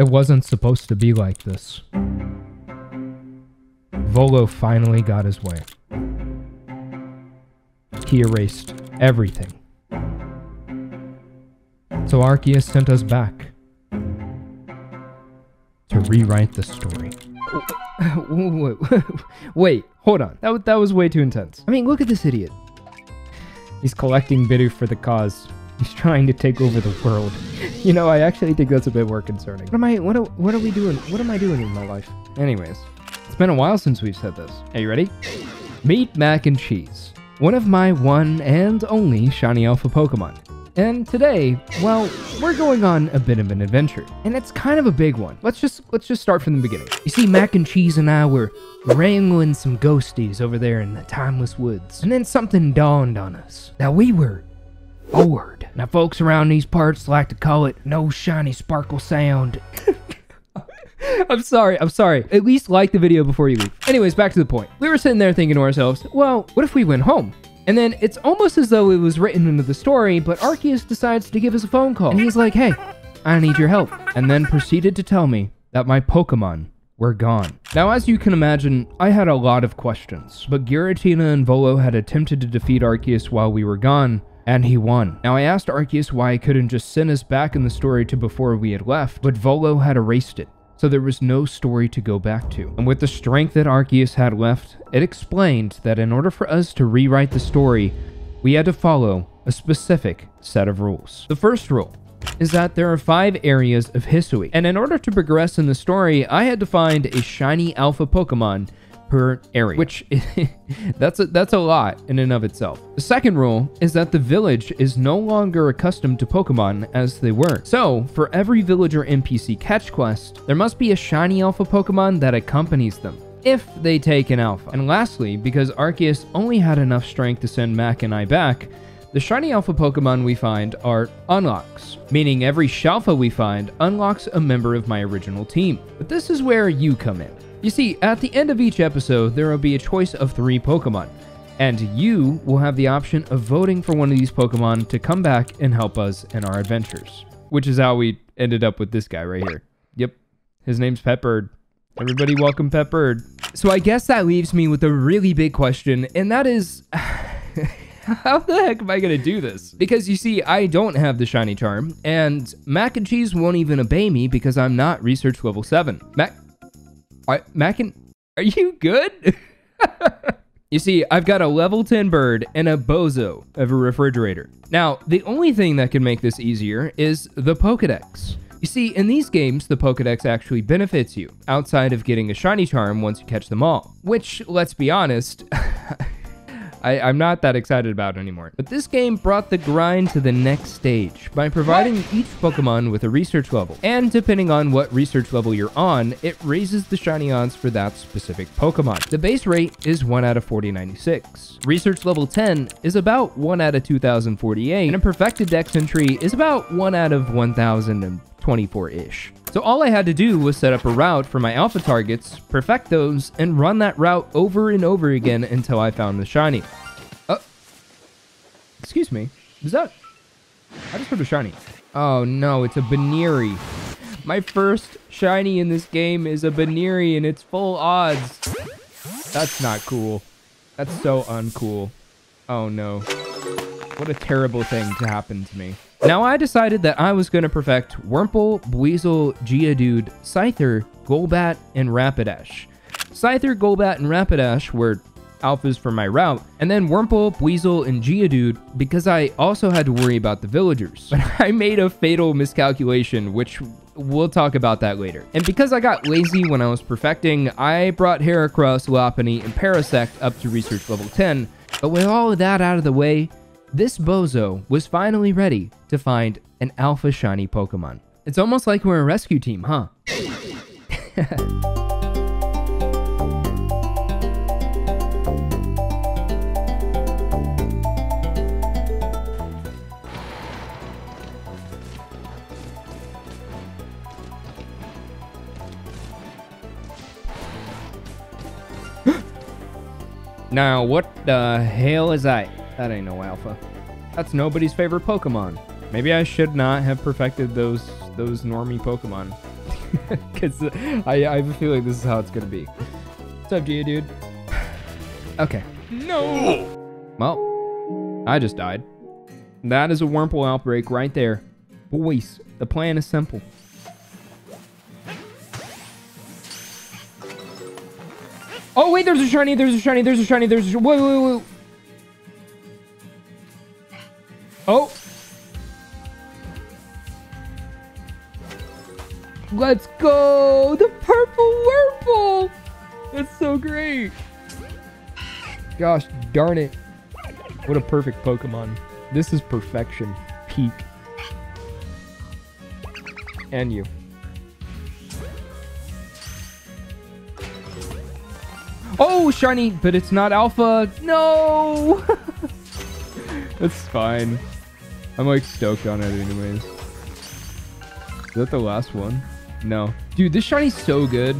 It wasn't supposed to be like this. Volo finally got his way. He erased everything. So Arceus sent us back to rewrite the story. Wait, hold on. That was way too intense. I mean, look at this idiot. He's collecting Bidoof for the cause. He's trying to take over the world. You know, I actually think that's a bit more concerning. What am I doing in my life? Anyways, it's been a while since we've said this. Are you ready? Meet Mac and Cheese, one of my one and only Shiny Alpha Pokemon. And today, well, we're going on a bit of an adventure, and it's kind of a big one. Let's just start from the beginning. You see, Mac and Cheese and I were wrangling some ghosties over there in the Timeless Woods, and then something dawned on us. Now, we were bored. Now, folks around these parts like to call it no shiny sparkle sound. I'm sorry. At least like the video before you leave. Anyways, back to the point. We were sitting there thinking to ourselves, well, what if we went home? And then it's almost as though it was written into the story, but Arceus decides to give us a phone call. And he's like, hey, I need your help. And then proceeded to tell me that my Pokemon were gone. Now, as you can imagine, I had a lot of questions. But Giratina and Volo had attempted to defeat Arceus while we were gone, and he won. Now, I asked Arceus why he couldn't just send us back in the story to before we had left, but Volo had erased it. So there was no story to go back to. And with the strength that Arceus had left, it explained that in order for us to rewrite the story, we had to follow a specific set of rules. The first rule is that there are 5 areas of Hisui. And in order to progress in the story, I had to find a shiny alpha Pokemon per area, which that's a lot in and of itself. The second rule is that the village is no longer accustomed to Pokemon as they were. So for every villager NPC catch quest, there must be a shiny alpha Pokemon that accompanies them if they take an alpha. And lastly, because Arceus only had enough strength to send Mac and I back, the shiny alpha Pokemon we find are unlocks, meaning every Shalfa we find unlocks a member of my original team. But this is where you come in. You see, at the end of each episode, there will be a choice of 3 Pokemon, and you will have the option of voting for one of these Pokemon to come back and help us in our adventures, which is how we ended up with this guy right here. Yep, his name's Pep Bird. Everybody welcome Pep Bird. So I guess that leaves me with a really big question, and that is... how the heck am I going to do this? Because you see, I don't have the shiny charm, and Mac and Cheese won't even obey me because I'm not research level 7. Mac and... Are you good? You see, I've got a level 10 bird and a bozo of a refrigerator. Now, the only thing that can make this easier is the Pokedex. You see, in these games, the Pokedex actually benefits you, outside of getting a shiny charm once you catch them all. Which, let's be honest, I'm not that excited about anymore. But this game brought the grind to the next stage by providing each Pokemon with a research level. And depending on what research level you're on, it raises the shiny odds for that specific Pokemon. The base rate is 1 out of 4096. Research level 10 is about 1 out of 2048. And a perfected dex entry is about 1 out of 1024-ish. So all I had to do was set up a route for my alpha targets, perfect those, and run that route over and over again until I found the shiny. Oh, excuse me. Is that... I just heard a shiny. Oh no, it's a Bannery. My first shiny in this game is a Bannery, and it's full odds. That's not cool. That's so uncool. Oh no. What a terrible thing to happen to me. Now, I decided that I was going to perfect Wurmple, Buizel, Geodude, Scyther, Golbat, and Rapidash. Scyther, Golbat, and Rapidash were alphas for my route, and then Wurmple, Buizel, and Geodude because I also had to worry about the villagers. But I made a fatal miscalculation, which we'll talk about that later. And because I got lazy when I was perfecting, I brought Heracross, Lopunny, and Parasect up to research level 10. But with all of that out of the way, this bozo was finally ready to find an alpha shiny Pokemon. It's almost like we're a rescue team, huh? Now, what the hell is that? That ain't no alpha. That's nobody's favorite Pokemon. Maybe I should not have perfected those normie Pokemon. Because I have a feeling this is how it's going to be. What's up, Geodude? Okay. No! Well, I just died. That is a Wurmple outbreak right there. Boys, the plan is simple. Oh, wait, there's a shiny, there's a shiny, there's a shiny, there's a shiny. Wait, wait, wait. Oh. Let's go. The purple Wurmple. That's so great. Gosh darn it. What a perfect Pokemon. This is perfection. Peak. And you. Oh, shiny, but it's not alpha. No. It's fine. I'm like stoked on it anyways. Is that the last one? No. Dude, this shiny's so good.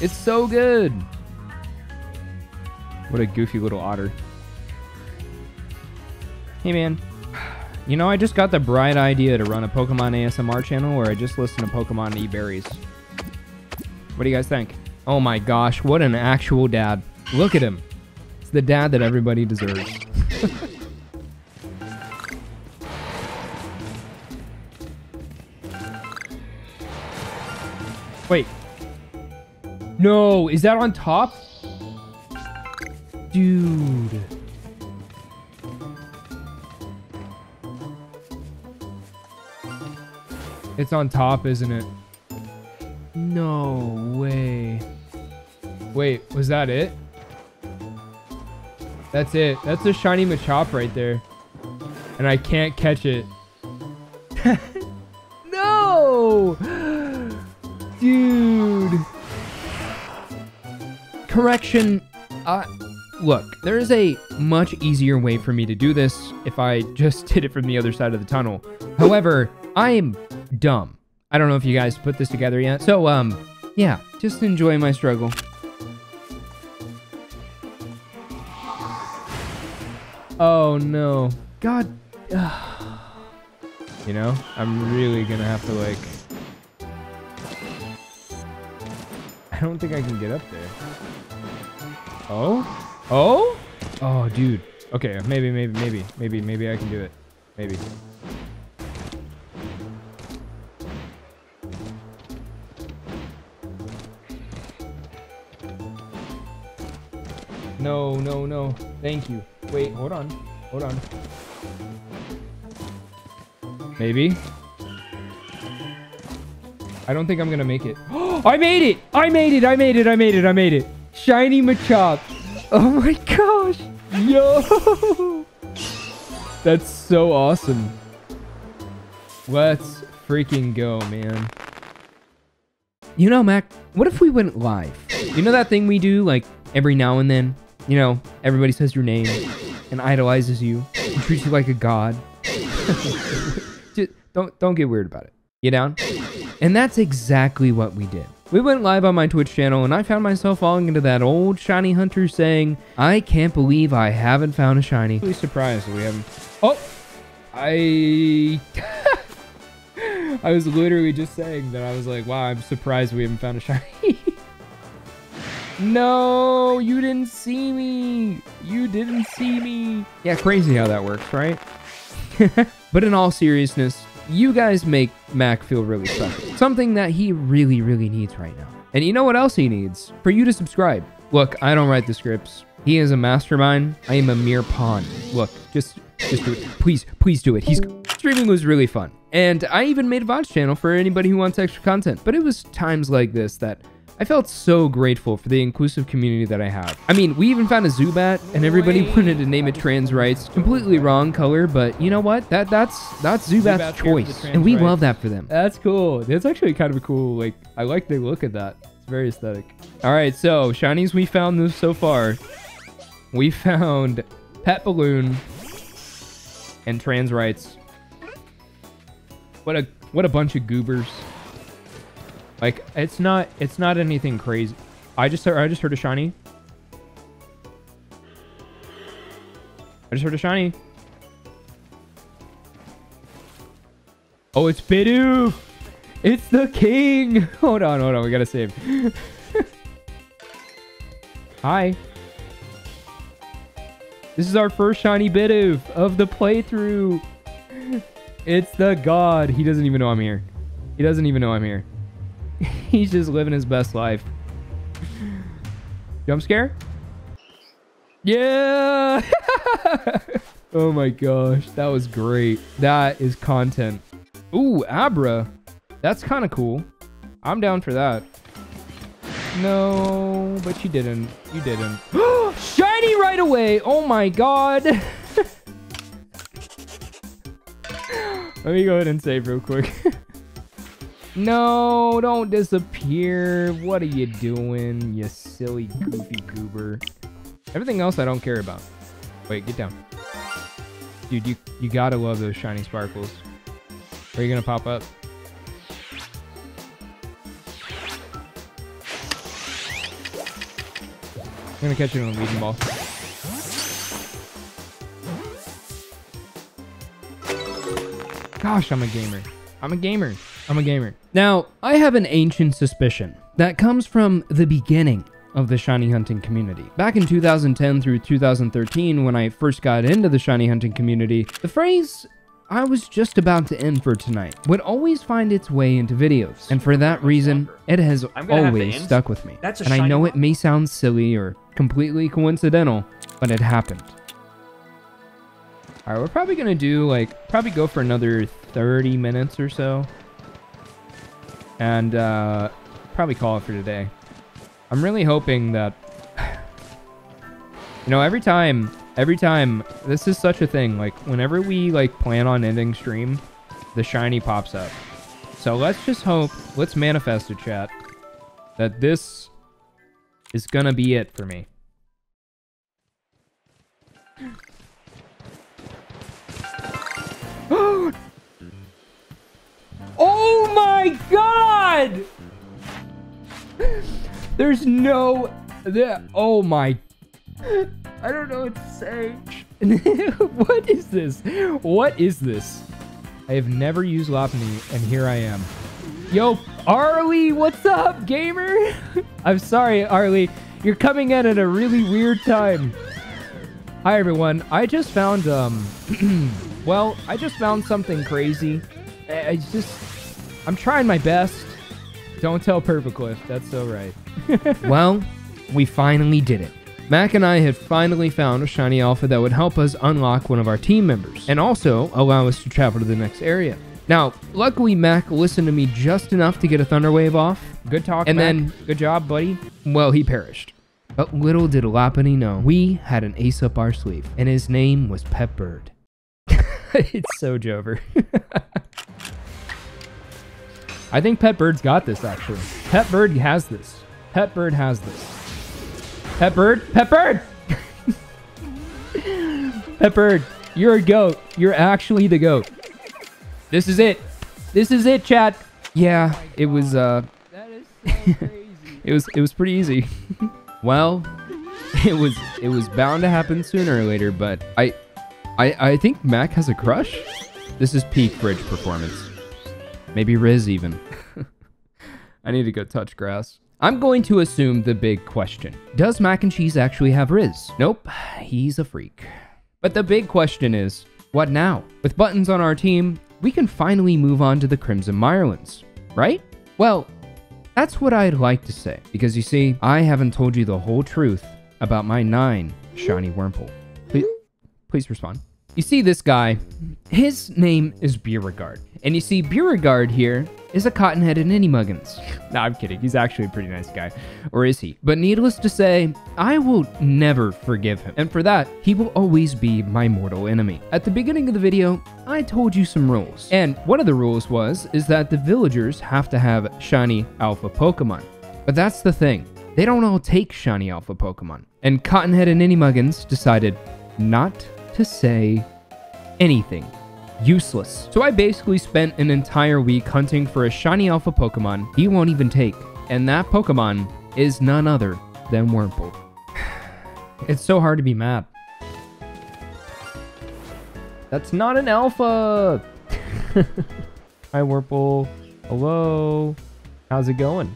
It's so good. What a goofy little otter. Hey, man. You know, I just got the bright idea to run a Pokemon ASMR channel where I just listen to Pokemon eat berries. What do you guys think? Oh my gosh, what an actual dad. Look at him. It's the dad that everybody deserves. Wait. No, is that on top? Dude. It's on top, isn't it? No way. Wait, was that it? That's it. That's a shiny Machop right there. And I can't catch it. No! Dude. Correction. Look, there is a much easier way for me to do this if I just did it from the other side of the tunnel. However, I am dumb. I don't know if you guys put this together yet. So, yeah, just enjoy my struggle. Oh, no. God. You know, I'm really gonna have to, like... I don't think I can get up there. Oh? Oh? Oh, dude. Okay, maybe I can do it. Maybe. No, no, no. Thank you. Wait, hold on. Hold on. Maybe. I don't think I'm gonna make it. I made it! I made it! I made it! I made it! I made it! Shiny Machop. Oh my gosh. Yo. That's so awesome. Let's freaking go, man. You know, Mac, what if we went live? You know that thing we do, like, every now and then? You know, everybody says your name and idolizes you and treats you like a god. Just don't get weird about it. You down? And that's exactly what we did. We went live on my Twitch channel and I found myself falling into that old shiny hunter saying, I can't believe I haven't found a shiny. I'm really surprised that we haven't. Oh, I was literally just saying that. I was like, wow, I'm surprised we haven't found a shiny. No, you didn't see me. You didn't see me. Yeah, crazy how that works, right? But in all seriousness, you guys make Mac feel really special. Something that he really, really needs right now. And you know what else he needs? For you to subscribe. Look, I don't write the scripts. He is a mastermind. I am a mere pawn. Look, just do it. Please, please do it. He's... Streaming was really fun. And I even made a VOD channel for anybody who wants extra content. But it was times like this that... I felt so grateful for the inclusive community that I have. I mean, we even found a Zubat and everybody wanted to name it trans rights. Completely wrong color, but you know what? That's Zubat's choice. And we love that for them. That's cool. That's actually kind of cool. Like, I like the look of that. It's very aesthetic. All right, so shinies we found this so far. We found Pet Balloon and trans rights. What a bunch of goobers. Like, it's not anything crazy. I just heard a shiny. I just heard a shiny. Oh, it's Bidoof. It's the king! Hold on, we gotta save. Hi. This is our first shiny Bidoof of the playthrough. It's the god. He doesn't even know I'm here. He's just living his best life. Jump scare? Yeah! Oh my gosh, that was great. That is content. Ooh, Abra. That's kind of cool. I'm down for that. No, but you didn't. Shiny right away! Oh my god! Let me go ahead and save real quick. No, don't disappear. What are you doing, you silly goofy goober? Everything else I don't care about. Wait, get down. Dude, you gotta love those shiny sparkles. Are you gonna pop up? I'm gonna catch it on a leading ball. Gosh, I'm a gamer. Now, I have an ancient suspicion that comes from the beginning of the shiny hunting community. Back in 2010 through 2013, when I first got into the shiny hunting community, the phrase, "I was just about to end for tonight," would always find its way into videos. And for that reason, it has always stuck with me. And I know it may sound silly or completely coincidental, but it happened. All right, we're probably gonna do probably go for another 30 minutes or so. And probably call it for today. I'm really hoping that, you know, every time, this is such a thing, whenever we, plan on ending stream, the shiny pops up. So let's just hope, let's manifest it, chat, that this is gonna be it for me. Oh my god! There's no... oh my... I don't know what to say. What is this? I have never used Lapini, and here I am. Yo, Arlie, what's up, gamer? I'm sorry, Arlie. You're coming in at a really weird time. Hi, everyone. I just found, well, I just found something crazy. I'm trying my best. Don't tell Perpacliff. That's so right. Well, we finally did it. Mac and I had finally found a shiny alpha that would help us unlock one of our team members and also allow us to travel to the next area. Now, luckily, Mac listened to me just enough to get a Thunder Wave off. Good talk, and Mac. Then, good job, buddy. Well, he perished. But little did Lapini know, we had an ace up our sleeve, and his name was Pep Bird. It's so Jover. I think Pet Bird's got this, actually. Pet Bird has this. Pet Bird, you're a goat. You're actually the goat. This is it. Chat. Yeah, it was, That is so crazy. It was pretty easy. Well, it was bound to happen sooner or later, but I think Mac has a crush. This is peak bridge performance. Maybe Riz even. I need to go touch grass. I'm going to assume the big question. Does Mac and Cheese actually have Riz? Nope, he's a freak. But the big question is, what now? With Buttons on our team, we can finally move on to the Crimson Mirelands, right? Well, that's what I'd like to say. Because you see, I haven't told you the whole truth about my 9 shiny Wurmple. Please respond. You see this guy, his name is Beauregard. And you see, Beauregard here is a Cottonhead and Ninnymuggins. Nah, I'm kidding. He's actually a pretty nice guy. Or is he? But needless to say, I will never forgive him. And for that, he will always be my mortal enemy. At the beginning of the video, I told you some rules. And one of the rules is that the villagers have to have shiny alpha Pokemon. But that's the thing. They don't all take shiny alpha Pokemon. And Cottonhead and Ninnymuggins decided not to say anything. Useless. So I basically spent an entire week hunting for a shiny alpha Pokemon he won't even take. And that Pokemon is none other than Wurmple. It's so hard to be mad. That's not an alpha! Hi, Wurmple. Hello. How's it going?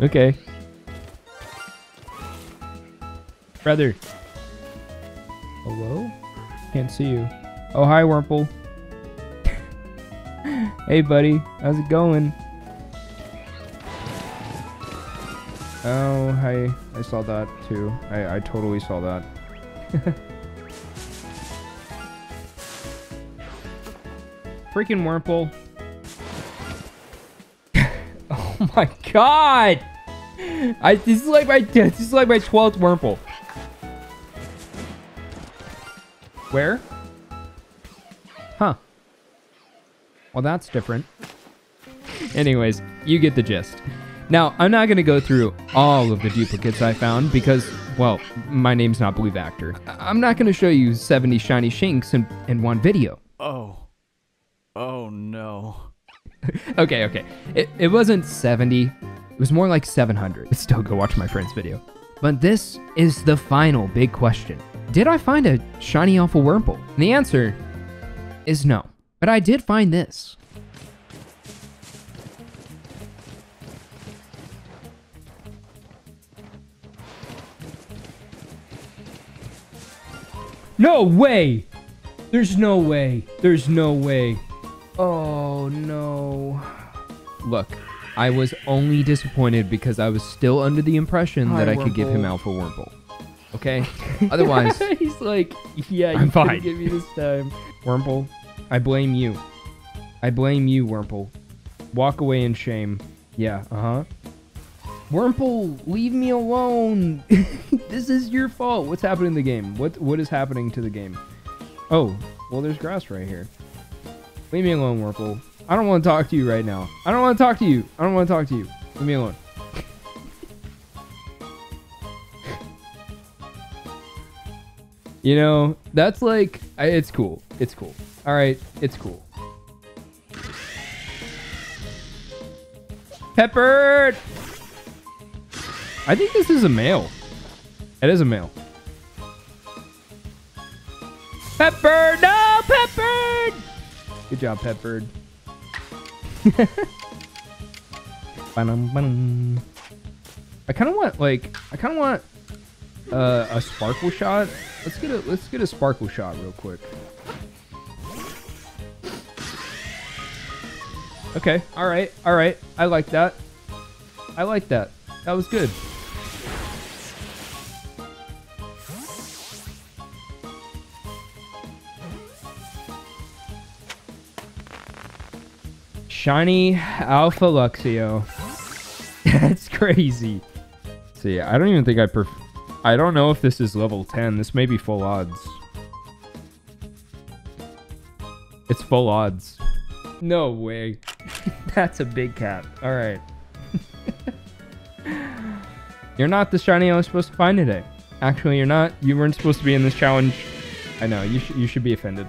Okay. Brother. Hello? Can't see you. Oh, hi, Wurmple. Hey, buddy. How's it going? Oh, hi. I saw that, too. I totally saw that. Freaking Wurmple. Oh my god! This is like my 12th Wurmple. Where? Huh. Well, that's different. Anyways, you get the gist. Now, I'm not going to go through all of the duplicates I found because, well, my name's not BlueVactor. I'm not going to show you 70 shiny Shinx in one video. Oh. Oh no. Okay. It wasn't 70. It was more like 700. Still go watch my friend's video. But this is the final big question. Did I find a shiny Alpha Wurmple? And the answer is no. But I did find this. No way! There's no way. There's no way. Oh no. Look, I was only disappointed because I was still under the impression that I could give him Alpha Wurmple. Okay? Otherwise, he's like, yeah, you couldn't give me this time. Wurmple, I blame you. I blame you, Wurmple. Walk away in shame. Yeah, uh-huh. Wurmple, leave me alone. This is your fault. What's happening in the game? What is happening to the game? Oh, well, there's grass right here. Leave me alone, Wurmple. I don't want to talk to you right now. I don't want to talk to you. I don't want to talk to you. Leave me alone. You know, that's like... it's cool. It's cool. Alright, it's cool. Pep Bird! I think this is a male. It is a male. Pep Bird! No! Pep Bird! Good job, Pep Bird. I kind of want a sparkle shot. Let's get a sparkle shot real quick. Okay, all right. I like that. That was good. Shiny Alpha Luxio. That's crazy. See, I don't even think I don't know if this is level 10. This may be full odds. It's full odds. No way. That's a big cat. All right. You're not the shiny I was supposed to find today. Actually, you're not. You weren't supposed to be in this challenge. I know. You should be offended.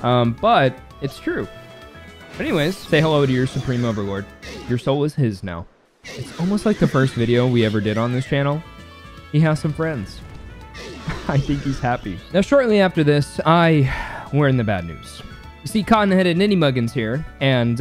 But it's true. Anyways, say hello to your Supreme Overlord. Your soul is his now. It's almost like the first video we ever did on this channel. He has some friends. I think he's happy. Now, shortly after this, we're in the bad news. You see, Cottonhead and Ninnymuggins here, and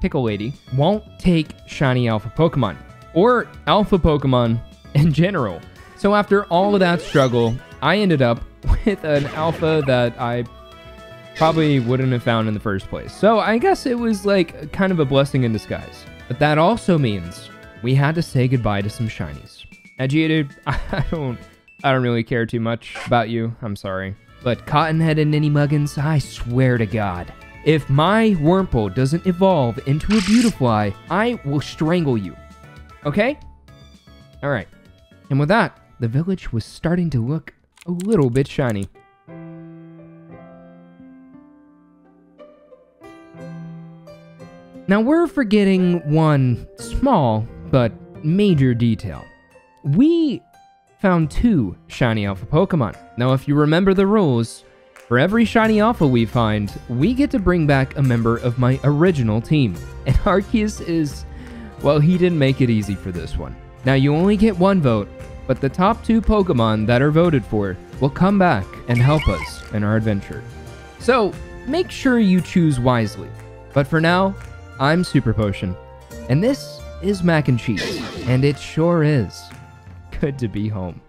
Pickle Lady won't take shiny Alpha Pokemon, or Alpha Pokemon in general. So after all of that struggle, I ended up with an Alpha that I probably wouldn't have found in the first place. So I guess it was like kind of a blessing in disguise. But that also means we had to say goodbye to some shinies. Now, Geodude, I don't really care too much about you. I'm sorry. But Cottonhead and Ninnymuggins, I swear to God, if my Wurmple doesn't evolve into a Beautifly, I will strangle you. Okay? All right. And with that, the village was starting to look a little bit shiny. Now, we're forgetting one small but major detail. We found two shiny Alpha Pokemon. Now, if you remember the rules, for every shiny Alpha we find, we get to bring back a member of my original team. And Arceus is, well, he didn't make it easy for this one. Now, you only get one vote, but the top two Pokemon that are voted for will come back and help us in our adventure. So, make sure you choose wisely. But for now, I'm Super Potion, and this is Mac and Cheese, and it sure is good to be home.